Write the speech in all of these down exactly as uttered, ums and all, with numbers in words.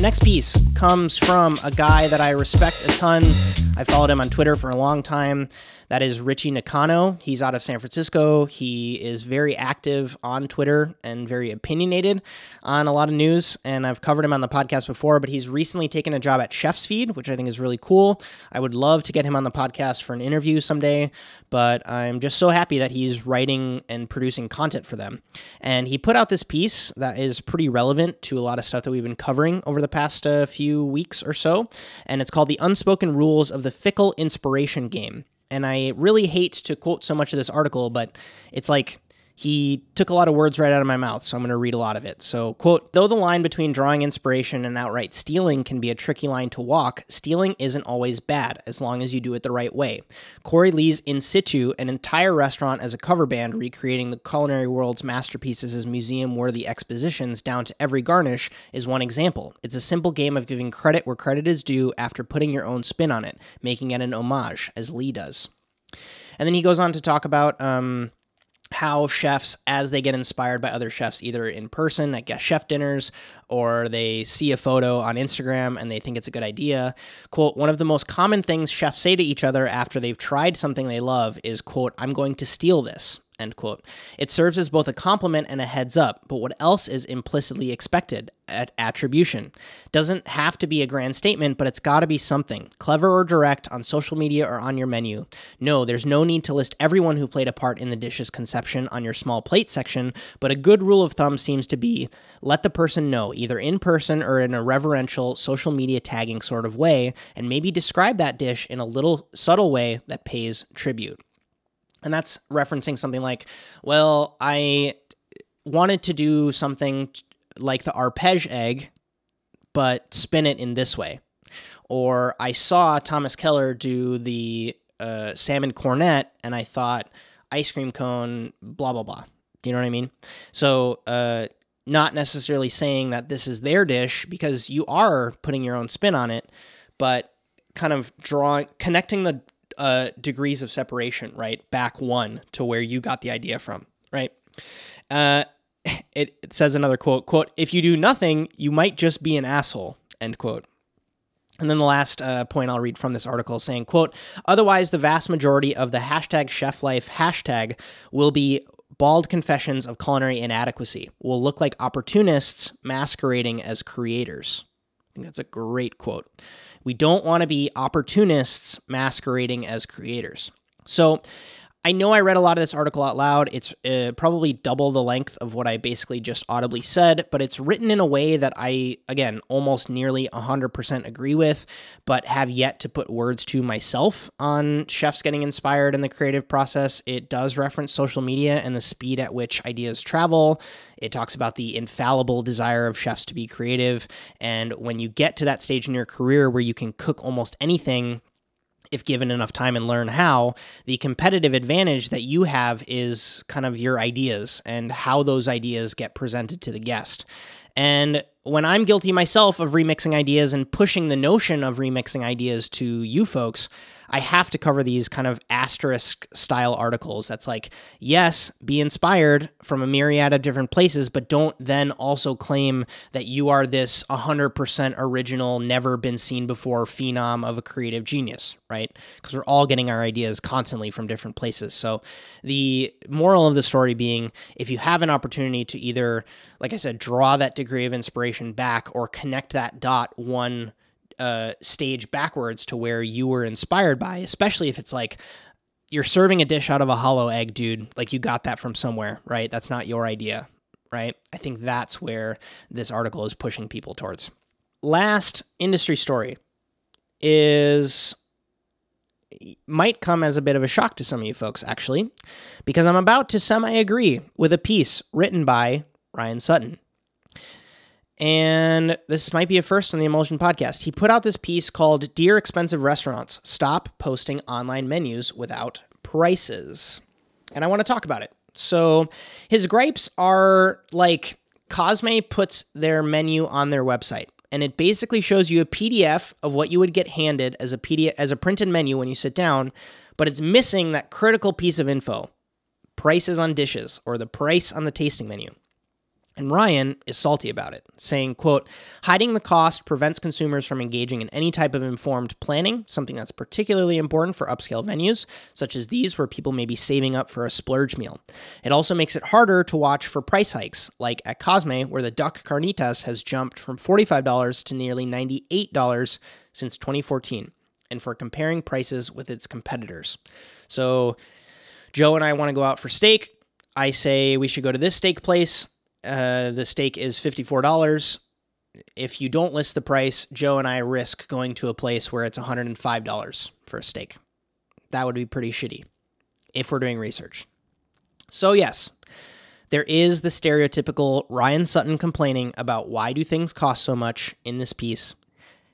next piece comes from a guy that I respect a ton. I followed him on Twitter for a long time. That is Richie Nakano. He's out of San Francisco. He is very active on Twitter and very opinionated on a lot of news, and I've covered him on the podcast before, but he's recently taken a job at Chef's Feed, which I think is really cool. I would love to get him on the podcast for an interview someday, but I'm just so happy that he's writing and producing content for them. And he put out this piece that is pretty relevant to a lot of stuff that we've been covering over the past uh, few weeks or so, and it's called The Unspoken Rules of the Fickle Inspiration Game. And I really hate to quote so much of this article, but it's like he took a lot of words right out of my mouth, so I'm going to read a lot of it. So, quote, "Though the line between drawing inspiration and outright stealing can be a tricky line to walk, stealing isn't always bad, as long as you do it the right way. Corey Lee's In Situ, an entire restaurant as a cover band, recreating the culinary world's masterpieces as museum-worthy expositions down to every garnish, is one example. It's a simple game of giving credit where credit is due after putting your own spin on it, making it an homage, as Lee does." And then he goes on to talk about... Um, how chefs, as they get inspired by other chefs, either in person at guest chef dinners or they see a photo on Instagram and they think it's a good idea, quote, "One of the most common things chefs say to each other after they've tried something they love is, quote, 'I'm going to steal this,' end quote. It serves as both a compliment and a heads up, but what else is implicitly expected? At attribution. Doesn't have to be a grand statement, but it's got to be something, clever or direct, on social media or on your menu. No, there's no need to list everyone who played a part in the dish's conception on your small plate section, but a good rule of thumb seems to be, let the person know, either in person or in a reverential social media tagging sort of way, and maybe describe that dish in a little subtle way that pays tribute." And that's referencing something like, well, I wanted to do something like the arpege egg, but spin it in this way. Or I saw Thomas Keller do the uh, salmon cornet, and I thought ice cream cone, blah, blah, blah. Do you know what I mean? So uh, not necessarily saying that this is their dish, because you are putting your own spin on it, but kind of drawing, connecting the Uh, degrees of separation, right? Back one to where you got the idea from, right? Uh, it, it says another quote, quote, "If you do nothing, you might just be an asshole," end quote. And then the last uh, point I'll read from this article, saying, quote, "Otherwise, the vast majority of the hashtag chef life hashtag will be bald confessions of culinary inadequacy. We'll look like opportunists masquerading as creators." I think that's a great quote. We don't want to be opportunists masquerading as creators. So I know I read a lot of this article out loud. It's uh, probably double the length of what I basically just audibly said, but it's written in a way that I, again, almost nearly one hundred percent agree with, but have yet to put words to myself on chefs getting inspired in the creative process. It does reference social media and the speed at which ideas travel. It talks about the infallible desire of chefs to be creative, and when you get to that stage in your career where you can cook almost anything, if given enough time and learn how, the competitive advantage that you have is kind of your ideas and how those ideas get presented to the guest. And when I'm guilty myself of remixing ideas and pushing the notion of remixing ideas to you folks, I have to cover these kind of asterisk style articles. That's like, yes, be inspired from a myriad of different places, but don't then also claim that you are this one hundred percent original, never been seen before phenom of a creative genius, right? Because we're all getting our ideas constantly from different places. So the moral of the story being, if you have an opportunity to either, like I said, draw that degree of inspiration back or connect that dot one Uh, stage backwards to where you were inspired by, especially if it's like you're serving a dish out of a hollow egg, dude, like you got that from somewhere, right? That's not your idea, right? I think that's where this article is pushing people towards. Last industry story is, might come as a bit of a shock to some of you folks, actually, because I'm about to semi-agree with a piece written by Ryan Sutton. And this might be a first on the Emulsion podcast. He put out this piece called Dear Expensive Restaurants, Stop Posting Online Menus Without Prices. And I want to talk about it. So his gripes are like, Cosme puts their menu on their website, and it basically shows you a P D F of what you would get handed as a P D F, as a printed menu when you sit down, but it's missing that critical piece of info, prices on dishes or the price on the tasting menu. And Ryan is salty about it, saying, quote, hiding the cost prevents consumers from engaging in any type of informed planning, something that's particularly important for upscale venues, such as these where people may be saving up for a splurge meal. It also makes it harder to watch for price hikes, like at Cosme, where the duck carnitas has jumped from forty-five dollars to nearly ninety-eight dollars since twenty fourteen, and for comparing prices with its competitors. So Joe and I want to go out for steak. I say we should go to this steak place. Uh, the steak is fifty-four dollars. If you don't list the price, Joe and I risk going to a place where it's one hundred five dollars for a steak. That would be pretty shitty if we're doing research. So yes, there is the stereotypical Ryan Sutton complaining about why do things cost so much in this piece,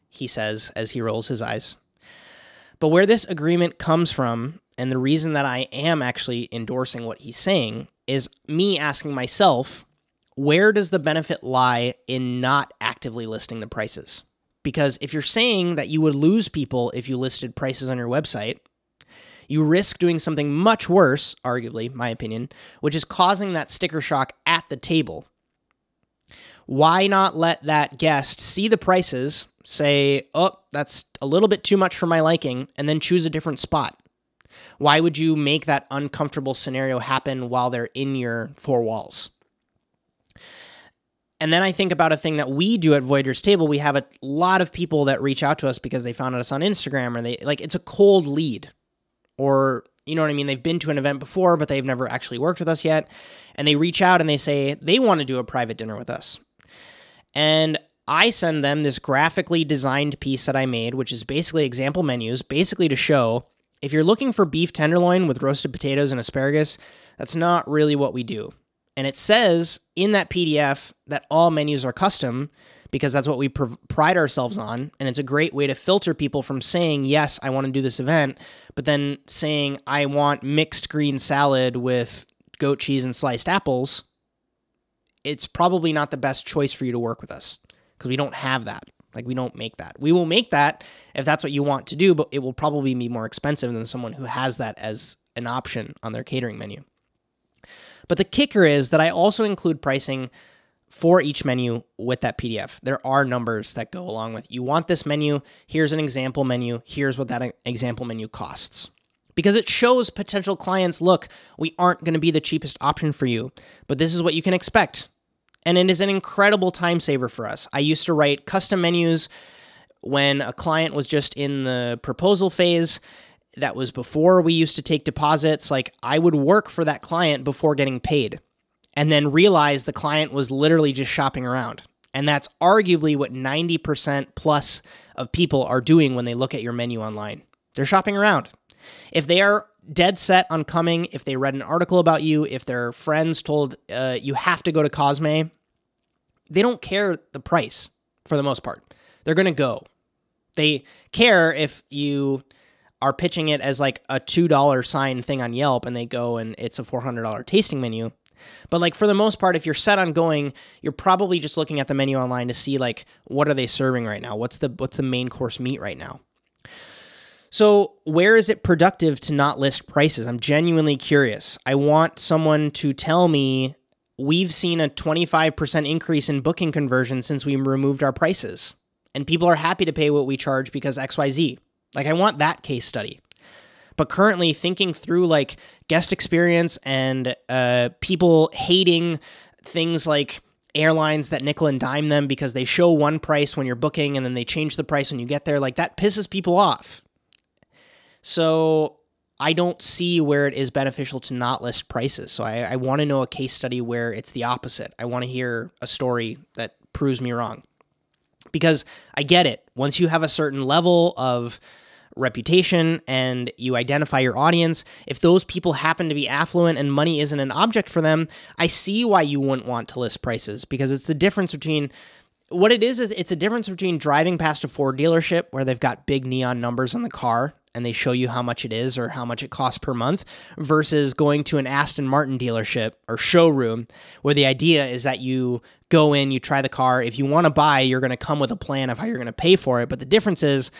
he says as he rolls his eyes. But where this agreement comes from, and the reason that I am actually endorsing what he's saying, is me asking myself, where does the benefit lie in not actively listing the prices? Because if you're saying that you would lose people if you listed prices on your website, you risk doing something much worse, arguably, my opinion, which is causing that sticker shock at the table. Why not let that guest see the prices, say, oh, that's a little bit too much for my liking, and then choose a different spot? Why would you make that uncomfortable scenario happen while they're in your four walls? And then I think about a thing that we do at Voyager's Table. We have a lot of people that reach out to us because they found us on Instagram, or they like it's a cold lead, or you know what I mean? They've been to an event before, but they've never actually worked with us yet. And they reach out and they say they want to do a private dinner with us. And I send them this graphically designed piece that I made, which is basically example menus, basically to show if you're looking for beef tenderloin with roasted potatoes and asparagus, that's not really what we do. And it says in that P D F that all menus are custom because that's what we pr pride ourselves on. And it's a great way to filter people from saying, yes, I want to do this event, but then saying, I want mixed green salad with goat cheese and sliced apples. It's probably not the best choice for you to work with us because we don't have that. Like, we don't make that. We will make that if that's what you want to do, but it will probably be more expensive than someone who has that as an option on their catering menu. But the kicker is that I also include pricing for each menu with that P D F. There are numbers that go along with, you want this menu, here's an example menu, here's what that example menu costs. Because it shows potential clients, look, we aren't going to be the cheapest option for you, but this is what you can expect. And it is an incredible time saver for us. I used to write custom menus when a client was just in the proposal phase. That was before we used to take deposits. Like, I would work for that client before getting paid and then realize the client was literally just shopping around. And that's arguably what ninety percent plus of people are doing when they look at your menu online. They're shopping around. If they are dead set on coming, if they read an article about you, if their friends told uh, you have to go to Cosme, they don't care the price for the most part. They're going to go. They care if you are pitching it as like a two dollar sign thing on Yelp and they go and it's a four hundred dollar tasting menu. But like, for the most part, if you're set on going, you're probably just looking at the menu online to see like, what are they serving right now? What's the, what's the main course meat right now? So where is it productive to not list prices? I'm genuinely curious. I want someone to tell me we've seen a twenty-five percent increase in booking conversion since we removed our prices and people are happy to pay what we charge because X Y Z. Like, I want that case study. But currently thinking through like guest experience and uh, people hating things like airlines that nickel and dime them because they show one price when you're booking and then they change the price when you get there, like that pisses people off. So I don't see where it is beneficial to not list prices. So I, I want to know a case study where it's the opposite. I want to hear a story that proves me wrong. Because I get it. Once you have a certain level of reputation and you identify your audience, if those people happen to be affluent and money isn't an object for them, I see why you wouldn't want to list prices, because it's the difference between what it is, is it's a difference between driving past a Ford dealership where they've got big neon numbers on the car and they show you how much it is or how much it costs per month, versus going to an Aston Martin dealership or showroom where the idea is that you go in, you try the car. If you want to buy, you're going to come with a plan of how you're going to pay for it. But the difference is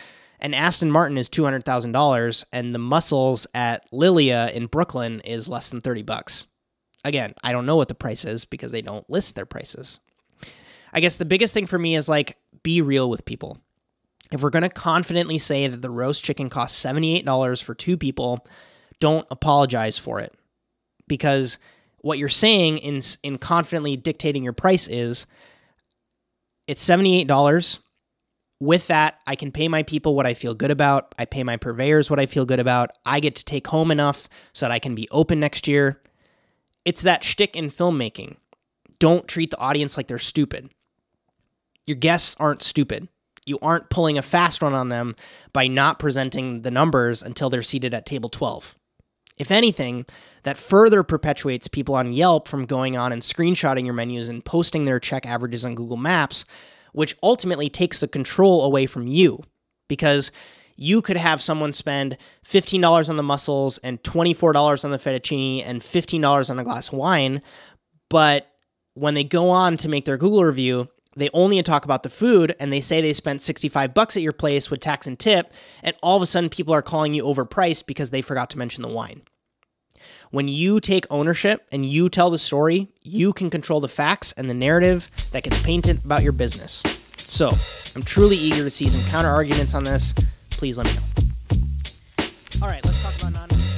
an Aston Martin is two hundred thousand dollars and the muscles at Lilia in Brooklyn is less than thirty bucks. Again, I don't know what the price is because they don't list their prices. I guess the biggest thing for me is like, be real with people. If we're going to confidently say that the roast chicken costs seventy-eight dollars for two people, don't apologize for it. Because what you're saying in, in confidently dictating your price is, it's seventy-eight dollars. With that, I can pay my people what I feel good about. I pay my purveyors what I feel good about. I get to take home enough so that I can be open next year. It's that shtick in filmmaking. Don't treat the audience like they're stupid. Your guests aren't stupid. You aren't pulling a fast one on them by not presenting the numbers until they're seated at table twelve. If anything, that further perpetuates people on Yelp from going on and screenshotting your menus and posting their check averages on Google Maps, which ultimately takes the control away from you, because you could have someone spend fifteen dollars on the mussels and twenty-four dollars on the fettuccine and fifteen dollars on a glass of wine, but when they go on to make their Google review, they only talk about the food, and they say they spent sixty-five bucks at your place with tax and tip, and all of a sudden people are calling you overpriced because they forgot to mention the wine. When you take ownership and you tell the story, you can control the facts and the narrative that gets painted about your business. So I'm truly eager to see some counter arguments on this. Please let me know. All right, let's talk about non-negotiables.